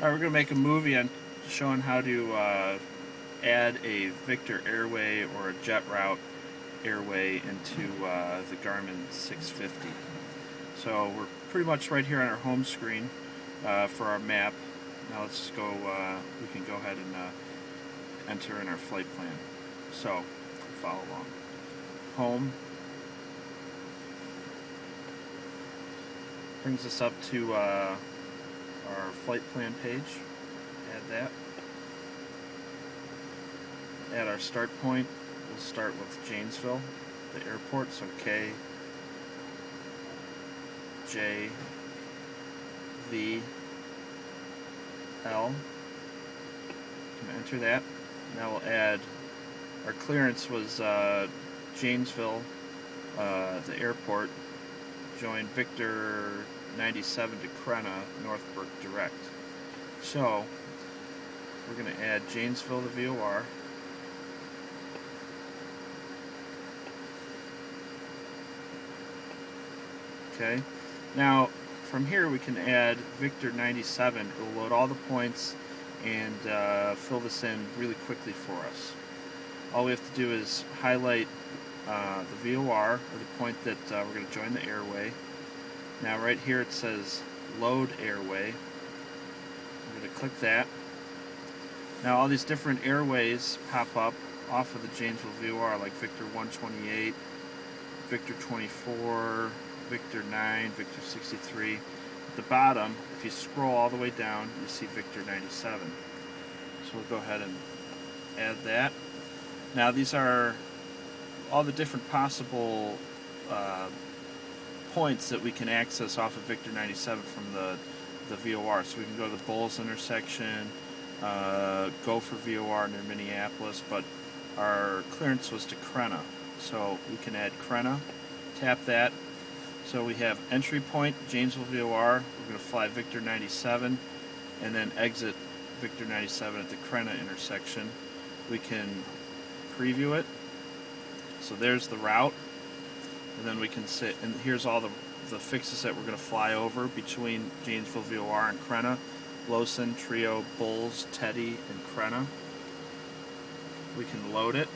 All right, we're going to make a movie on showing how to add a Victor airway or a jet route airway into the Garmin 650. So we're pretty much right here on our home screen for our map. Now let's just go, we can go ahead and enter in our flight plan. So, follow along. Home. Brings us up to our flight plan page. Add that. At our start point, we'll start with Janesville, the airport, so K, J, V, L. I'm going to enter that. Now we'll add, our clearance was Janesville, the airport, join Victor 97 to Crenna, Northbrook direct. So we're going to add Janesville to VOR. Okay, now from here we can add Victor 97. It'll load all the points and fill this in really quickly for us. All we have to do is highlight the VOR, or the point that we're going to join the airway. Now right here it says load airway. I'm going to click that. Now all these different airways pop up off of the Janesville VOR, like Victor 128, Victor 24, Victor 9, Victor 63. At the bottom, if you scroll all the way down, you see Victor 97. So we'll go ahead and add that. Now these are all the different possible points that we can access off of Victor 97 from the VOR. So we can go to the Bulls intersection, go for VOR near Minneapolis, but our clearance was to Crenna. So we can add Crenna, tap that. So we have entry point, Janesville VOR, we're going to fly Victor 97, and then exit Victor 97 at the Crenna intersection. We can preview it. So there's the route, and then we can sit, and here's all the fixes that we're going to fly over between Janesville VOR and Crenna, Lowson, Trio, Bulls, Teddy, and Crenna. We can load it.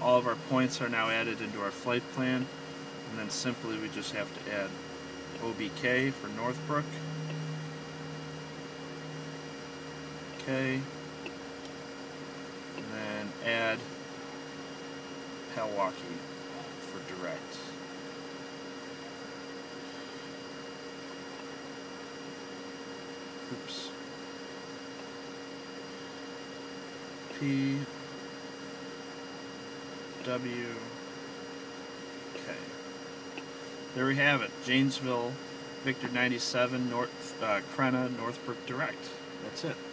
All of our points are now added into our flight plan. And then simply we just have to add OBK for Northbrook. Okay. And then add Palwaukee for direct. Oops. P. W. Okay. There we have it, Janesville, Victor 97, Crenna, Northbrook direct. That's it.